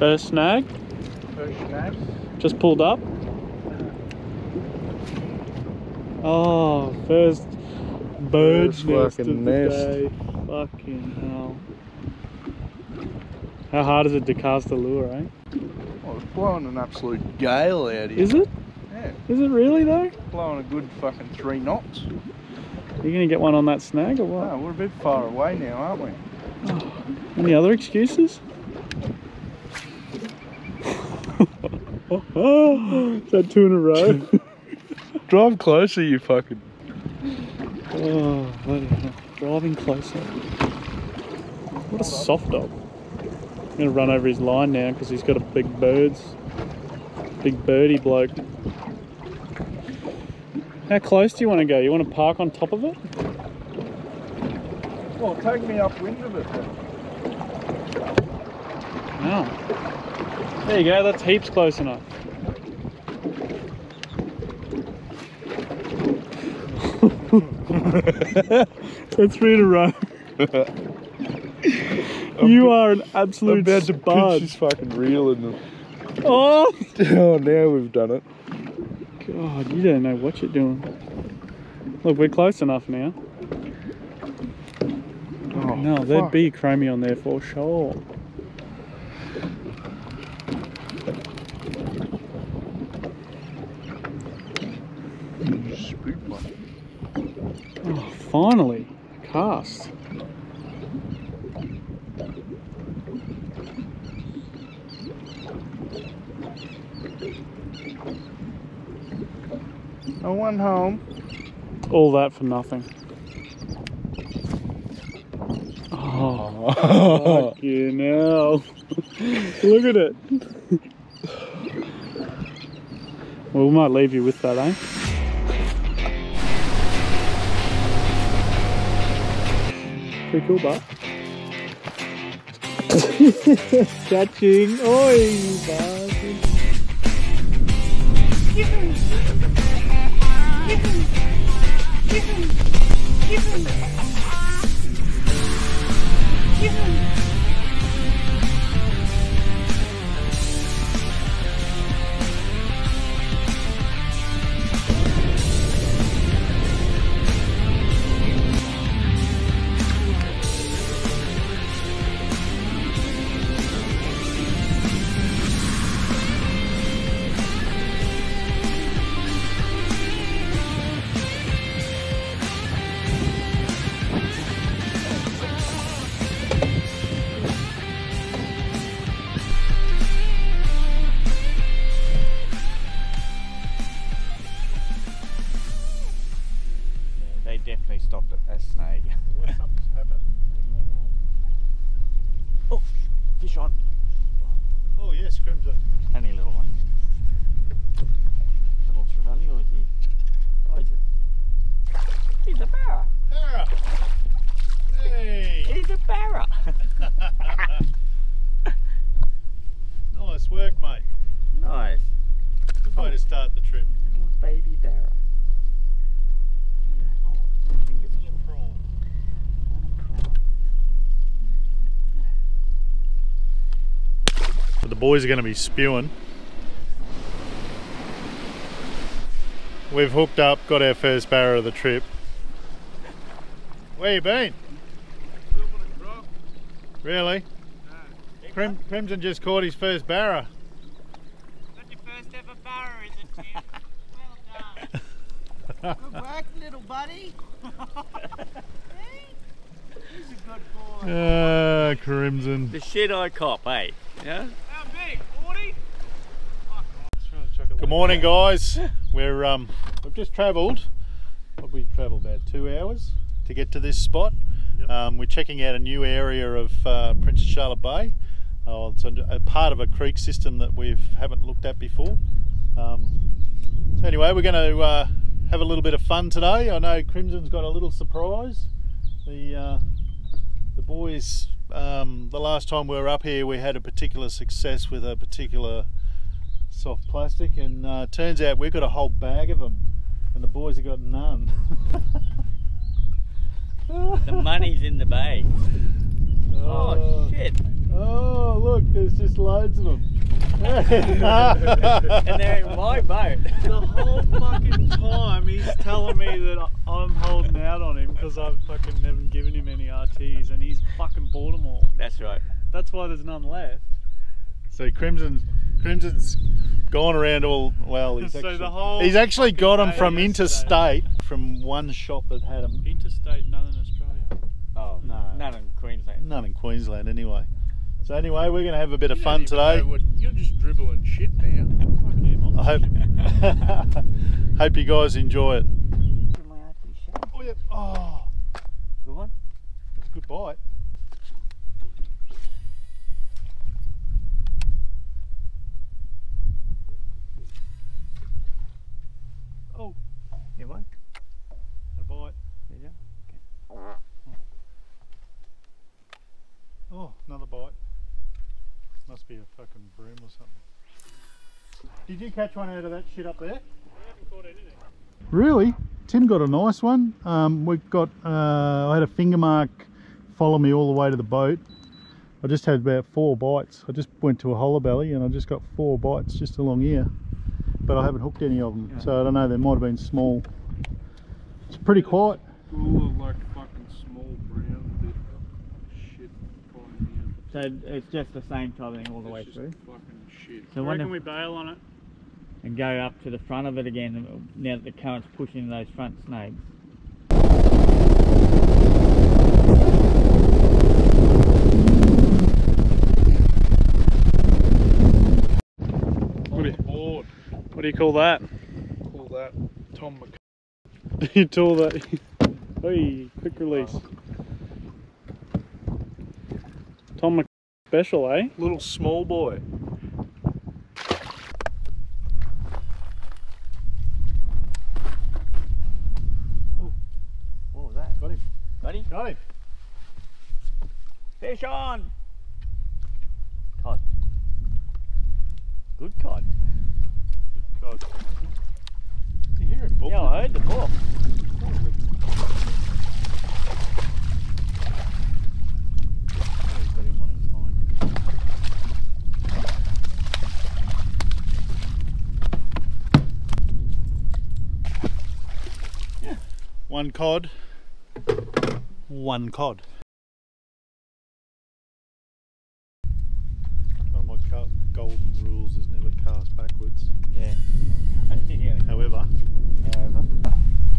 First snag. First snag. Just pulled up. Oh, first bird's nest of the day. Fucking hell. How hard is it to cast a lure, eh? Well, it's blowing an absolute gale out here. Is it? Yeah. Is it really though? It's blowing a good fucking 3 knots. Are you going to get one on that snag or what? No, we're a bit far away now, aren't we? Oh, any other excuses? Is that 2 in a row? Drive closer, you fucking... Oh, bloody hell. Driving closer. What a soft dog. I'm going to run over his line now because he's got a big birds. Big birdie bloke. How close do you want to go? You want to park on top of it? Well, take me upwind of it then. Oh. There you go, that's heaps close enough. That's 3 in a row. You are an absolute spud. She's fucking reel in them. Oh! Oh, now we've done it. God, you don't know what you're doing. Look, we're close enough now. Oh, no, fuck. There'd be chromie on there for sure. Oh, finally, a cast. I went home. All that for nothing. Oh, oh. Fucking hell. Look at it. Well, we might leave you with that, eh? Pretty cool, bud. Catching. Oi, bud. Boys are going to be spewing. We've hooked up, got our first barra of the trip. Where you been? Really? No. Crimson just caught his first barra. Got your first ever barra, is it, Tim? Well done. Good work, little buddy. He's a good boy. Ah, Crimson. The shit I cop, eh? Yeah? Good morning, guys. We've just travelled. Probably travelled about 2 hours to get to this spot. Yep. We're checking out a new area of Princess Charlotte Bay. It's a part of a creek system that we haven't looked at before. So anyway, we're going to have a little bit of fun today. I know Crimson's got a little surprise. The boys. The last time we were up here, we had a particular success with a particular soft plastic, and turns out we've got a whole bag of them and the boys have got none. The money's in the bag. Oh shit. Oh, look, there's just loads of them. And they're in my boat. The whole fucking time he's telling me that I'm holding out on him because I've fucking never given him any RTs, and he's fucking bought them all. That's right. That's why there's none left. So Crimson's gone around all, well, he's actually, so the whole he's actually got them from interstate, from one shop that had them. Interstate, none in Australia. Oh, no. None in Queensland. None in Queensland anyway. So anyway, we're going to have a bit of fun today. You're just dribbling shit now. I hope, hope you guys enjoy it. Oh, yeah. Oh. Good one? It was a good bite. Oh. You one? A bite. There you go. Okay. Oh, another bite. Must be a fucking broom or something. Did you catch one out of that shit up there? I haven't caught anything. Really? Tim got a nice one. We've got, I had a finger mark follow me all the way to the boat. I just had about 4 bites. I just went to a hollow belly and I just got 4 bites just along here. But I haven't hooked any of them. Yeah. So I don't know, they might have been small. It's pretty quiet. All like fucking small brown bit of shit falling here. So it's just the same type of thing all the way through. Fucking shit. So why can we bail on it? And go up to the front of it again now that the current's pushing those front snags. What do you call that? I call that Tom McC... You call that... Hey, quick release. Tom McC... special, eh? Little small boy. Oh. What was that? Got him. Got him? Got him. Fish on! Cod. Good cod. Good cod. Did you hear it book? Yeah, I heard the book. One cod, one cod. One of my golden rules is never cast backwards. Yeah. However,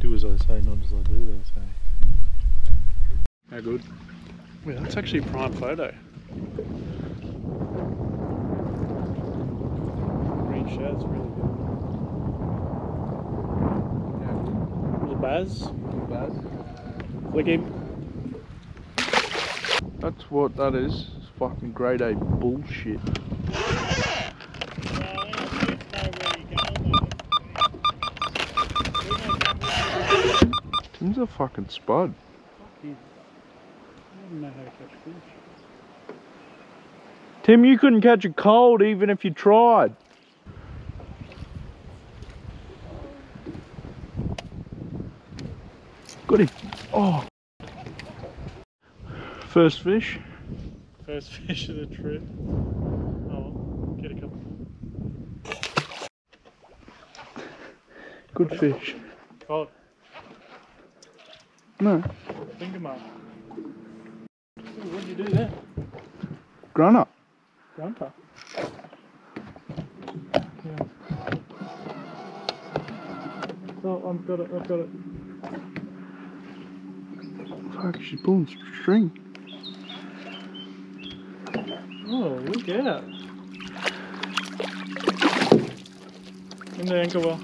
do as I say, not as I do, they say. How good? Yeah, that's actually a prime photo. Green shirt's really good. Baz. Baz. Flick him. That's what that is. It's fucking grade A bullshit. Tim's a fucking spud. I don't know how to catch fish. Tim, you couldn't catch a cold even if you tried. Oh, first fish of the trip. Oh, get a couple. Good fish. Cod. No. Finger mark. What did you do there? Grunter. Grunter. Yeah. Oh, I've got it. Fuck, she's pulling string. Oh, look out. In the anchor well.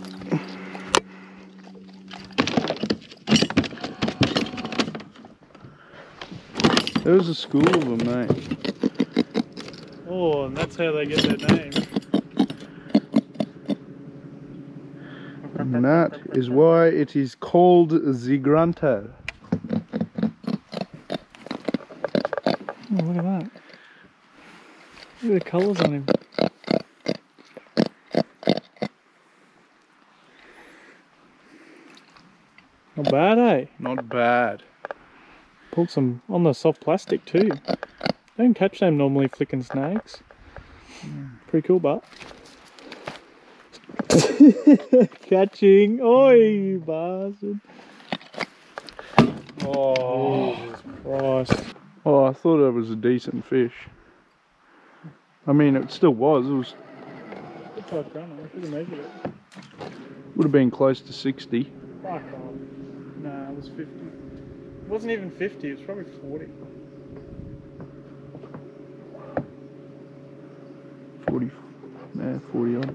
There was a school of them, mate. Oh, and that's how they get their name. And that is why it is called the grunter. Oh, look at that. Look at the colours on him. Not bad, eh? Not bad. Pulled some on the soft plastic too. I don't catch them normally flicking snags. Pretty cool, but catching. Oi, you bastard. Oh, Jesus Christ. Oh, I thought it was a decent fish. I mean, it still was. It was. Good type gunner. I should have measured it. Would have been close to 60. Fuck off. Nah, it was 50. It wasn't even 50, it was probably 40. 40. Nah, 40 odd.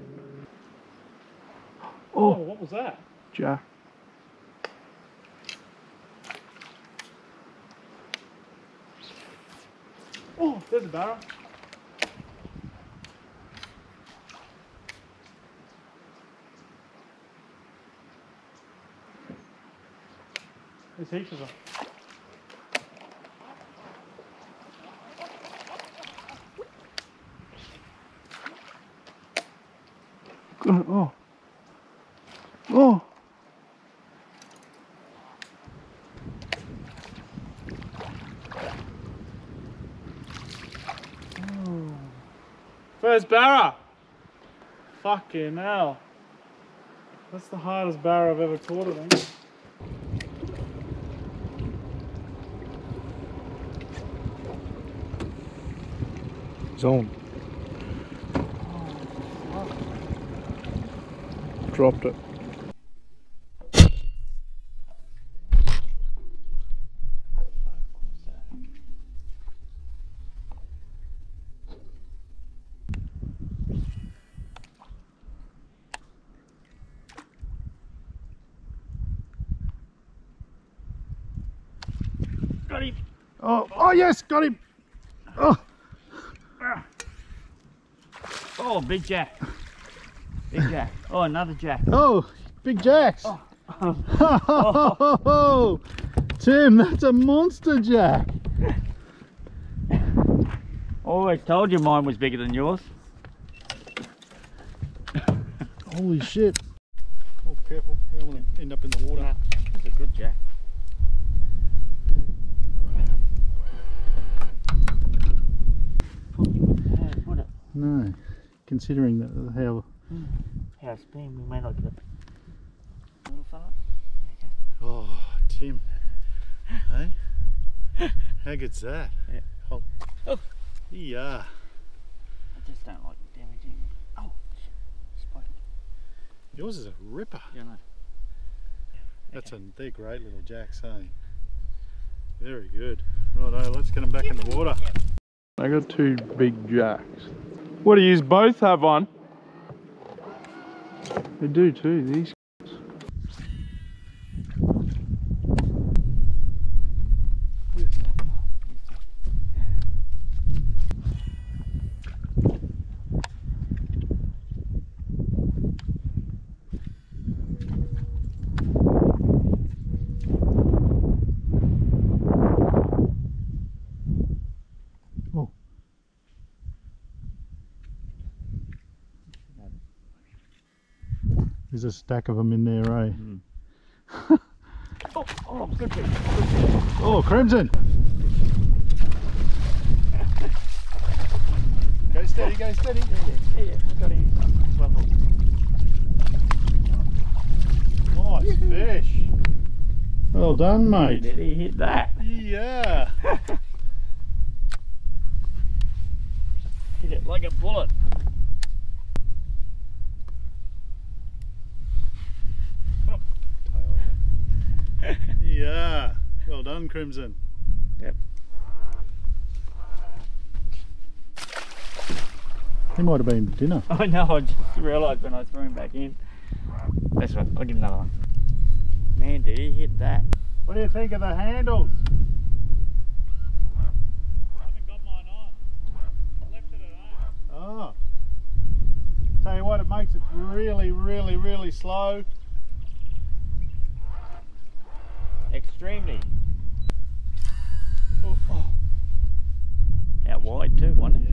Oh, what was that? Jack. Oh, there's a barra. There's heaps of them. Oh. Oh. First barra! Fucking hell. That's the hardest barra I've ever caught of them. Zone. Dropped it. Got him! Oh, oh yes, got him! Oh! Oh, big jack. Big jack. Oh, another jack. Oh, big jacks. Oh. Oh. Tim, that's a monster jack. Always told you mine was bigger than yours. Holy shit. Oh, careful. We don't want to end up in the water. Nah, that's a good jack. No. Considering that how it's been, we may not get a little fella. Okay. Oh, Tim. Hey? How good's that? Yeah. Oh. Oh. Yeah. I just don't like damaging. Oh, shit. Spike. Yours is a ripper. Yeah, I know. Yeah. That's okay. They're great little jacks, hey? Very good. Righto, let's get them back in the water. Yeah. I got two big jacks. What do you both have on? They do too, these. There's a stack of them in there, eh? Mm. Oh, good fish. Oh, crimson! Go steady, go steady. Yeah. Got him. Nice fish. Well done, mate. Did he hit that? Yeah. Hit it like a bullet. Yeah, well done, Crimson. Yep. He might have been dinner. I know, I just realised when I threw him back in. That's right, I'll give him another one. Man, did he hit that. What do you think of the handles? I haven't got mine on. I left it at home. Oh. Tell you what, it makes it really, really, really slow. Extremely. Oh, oh. Out wide too, wasn't it?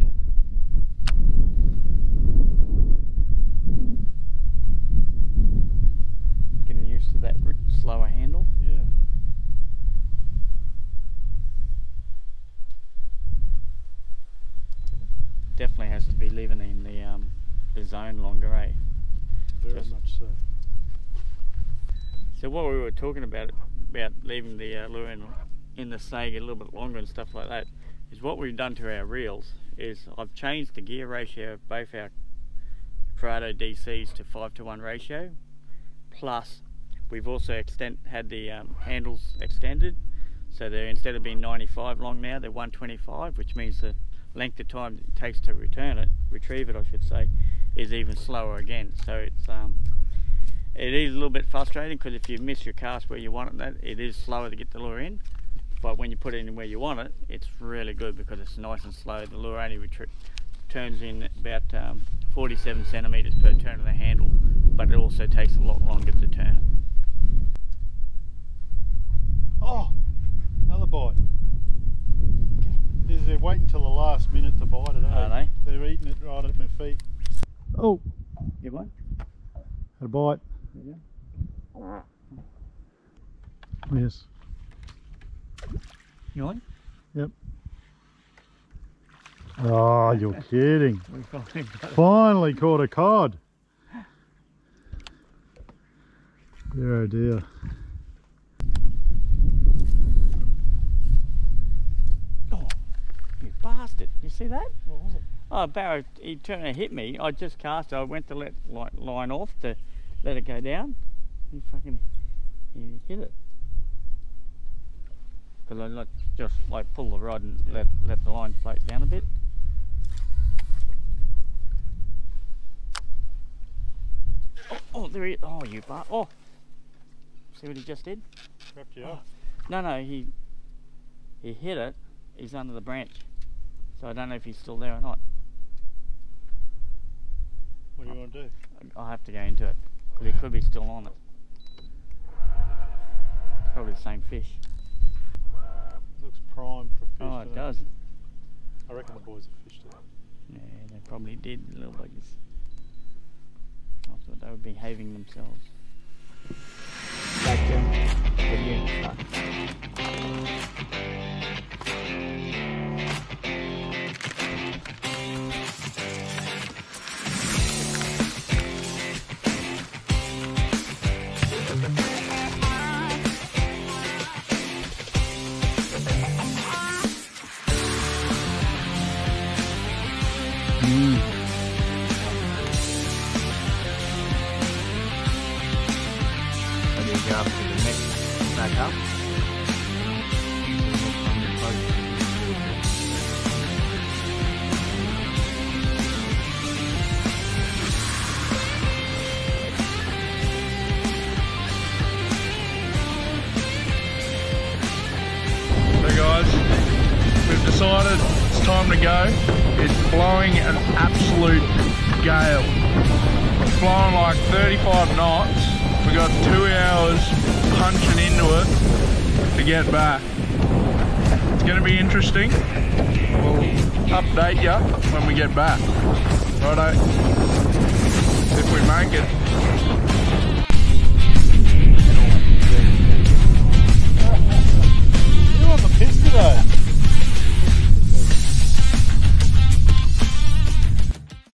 Yeah. Getting used to that slower handle. Yeah. zone longer, eh? Very much so. So what we were talking about leaving the lure in the snag a little bit longer and stuff like that, is what we've done to our reels is I've changed the gear ratio of both our Prado DCs to 5:1 ratio, plus we've also had the handles extended, so they're, instead of being 95 long now, they're 125, which means the length of time it takes to retrieve it, I should say, is even slower again. So it's it is a little bit frustrating, because if you miss your cast where you want it, it is slower to get the lure in. But when you put it in where you want it, it's really good because it's nice and slow. The lure only turns in about 47 centimeters per turn of the handle, but it also takes a lot longer to turn it. Oh, another bite. They're waiting till the last minute to bite it, aren't they? They're eating it right at my feet. Oh, you bite? Had a bite. Yeah. Yes. You on? Yep. Oh, you're kidding. We finally caught a cod. Dear, oh dear. Oh, you bastard. You see that? What was it? Oh, Barrow, he turned and hit me. I just cast it. I went to let line off to let it go down. He fucking hit it. Because I just pull the rod and let the line float down a bit. Oh, oh there he is. Oh, you bar. Oh! See what he just did? Wrapped you up. No, no, he hit it. He's under the branch. So I don't know if he's still there or not. What do you want to do? I'll have to go into it. Because he could be still on it. Probably the same fish. Looks prime for fish. Oh, it does. I reckon the boys have fished it. Yeah, they probably did, the little buggers. I thought they were behaving themselves. Back it's time to go. It's blowing an absolute gale. It's blowing like 35 knots. We got 2 hours punching into it to get back. It's going to be interesting. We'll update you when we get back. Righto. If we make it.